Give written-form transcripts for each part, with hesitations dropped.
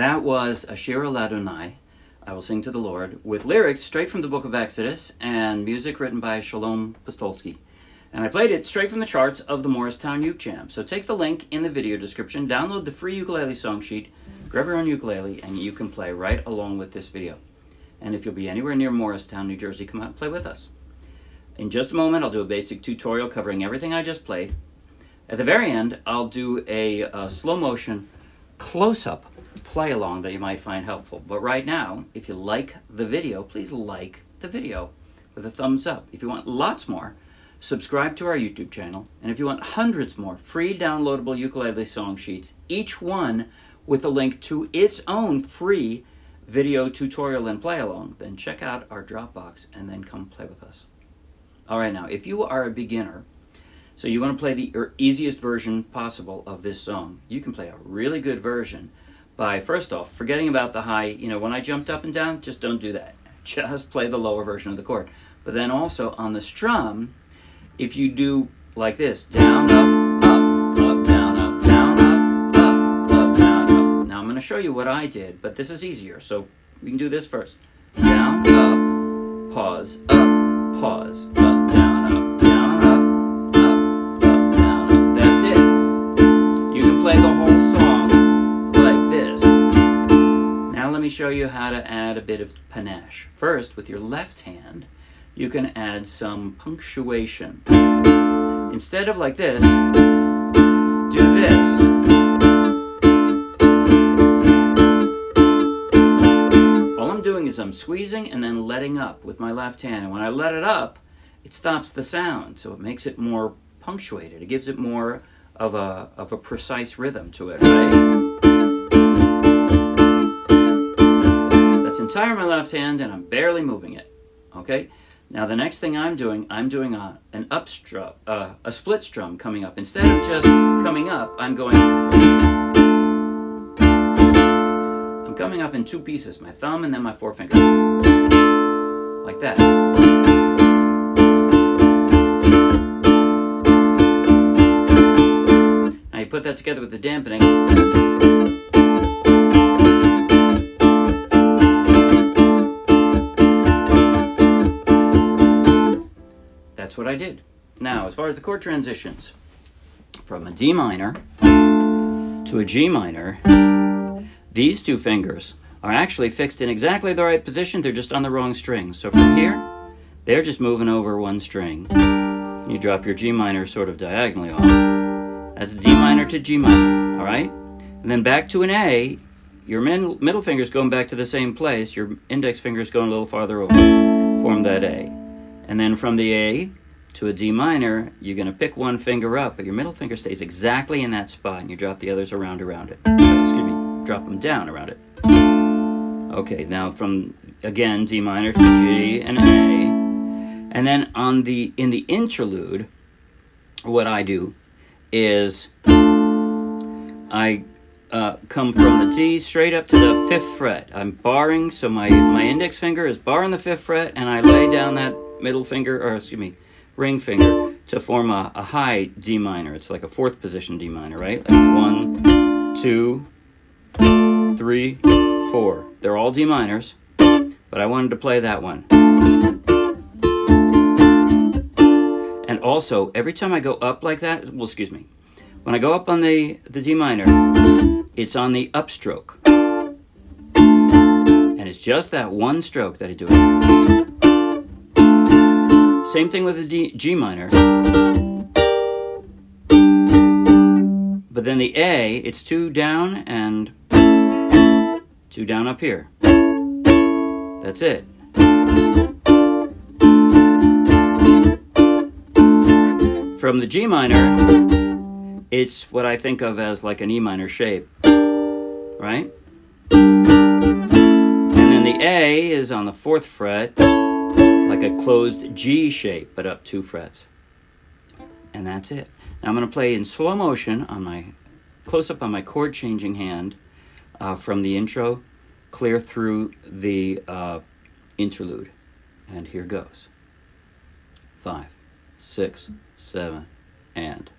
That was Ashira L'Adonai, I Will Sing to the Lord, with lyrics straight from the book of Exodus and music written by Shalom Postolsky. And I played it straight from the charts of the Morristown Uke Jam. So take the link in the video description, download the free ukulele song sheet, grab your own ukulele, and you can play right along with this video. And if you'll be anywhere near Morristown, New Jersey, come out and play with us. In just a moment, I'll do a basic tutorial covering everything I just played. At the very end, I'll do a slow motion close-up play along that you might find helpful. But right now, if you like the video, please like the video with a thumbs up. If you want lots more, subscribe to our YouTube channel. And if you want hundreds more free downloadable ukulele song sheets, each one with a link to its own free video tutorial and play along, then check out our Dropbox and then come play with us. All right, now, if you are a beginner, so you want to play the easiest version possible of this song, you can play a really good version by, first off, forgetting about the high. You know, when I jumped up and down, just don't do that. Just play the lower version of the chord. But then also on the strum, if you do like this, down, up, down, up, down, up. Now I'm going to show you what I did, but this is easier. So we can do this first. Down, up, pause, up, down, up, down, up, up, down, up. That's it. You can play the whole song like this. Now let me show you how to add a bit of panache. First, with your left hand, you can add some punctuation. Instead of like this, do this. All I'm doing is I'm squeezing and then letting up with my left hand. And when I let it up, it stops the sound. So it makes it more punctuated. It gives it more of a precise rhythm to it, right? That's entire my left hand and I'm barely moving it, okay? Now the next thing I'm doing a split strum coming up. Instead of just coming up, I'm coming up in two pieces, my thumb and then my forefinger, like that. Now you put that together with the dampening. That's what I did. Now, as far as the chord transitions, from a D minor to a G minor, these two fingers are actually fixed in exactly the right position, they're just on the wrong string. So from here, they're just moving over one string. You drop your G minor sort of diagonally off. That's D minor to G minor, all right? And then back to an A, your middle finger's going back to the same place, your index finger's going a little farther over, form that A. And then from the A to a D minor, you're going to pick one finger up, but your middle finger stays exactly in that spot, and you drop the others around it. Excuse me, drop them down around it. Okay, now from, again, D minor to G and A. And then in the interlude, what I do is I come from the D straight up to the 5th fret. I'm barring, so my index finger is barring the 5th fret, and I lay down that middle finger, or excuse me, ring finger, to form a high D minor. It's like a 4th position D minor, right? Like 1, 2, 3, 4. They're all D minors, but I wanted to play that one. And also, every time I go up like that, well, excuse me, when I go up on the D minor, it's on the upstroke. And it's just that one stroke that I do it. Same thing with the G minor. But then the A, it's 2 down and 2 down up here. That's it. From the G minor, it's what I think of as like an E minor shape, right? And then the A is on the 4th fret, like a closed G shape, but up 2 frets. And that's it. Now I'm going to play in slow motion on my close-up on my chord-changing hand from the intro clear through the interlude. And here goes. 5, 6, 7, and...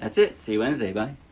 That's it. See you Wednesday. Bye.